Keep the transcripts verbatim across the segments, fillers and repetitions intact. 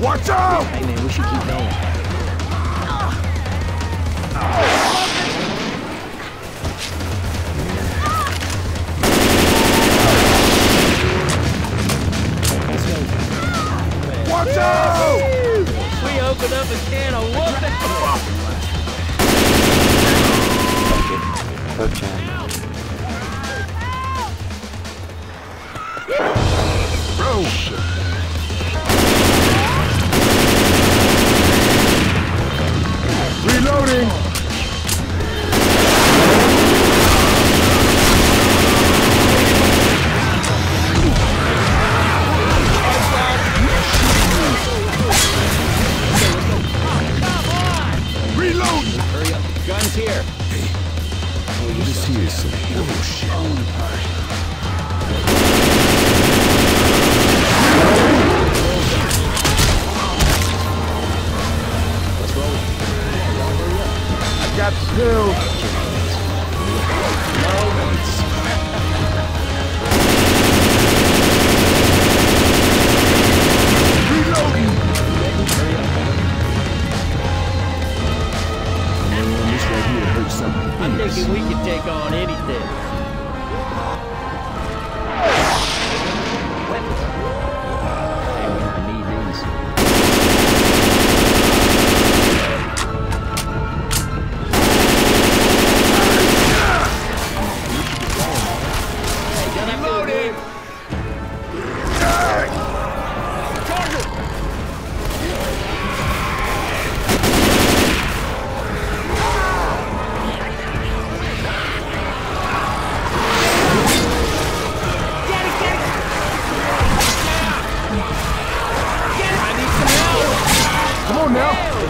Watch out! Hey man, we should keep going. Oh. Watch yeah. out! We opened up a can of whooping. Fuck it. Fuck it. Reloading. Reload. Hurry up. Guns here. Hey. Oh, this here is some bullshit. Oh, got two. No. Reloading. Man, this right here hurts something. I'm thinking we can take on anything.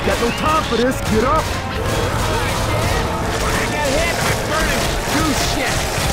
Got no time for this. Get up. I got hit. I'm burning. Do shit.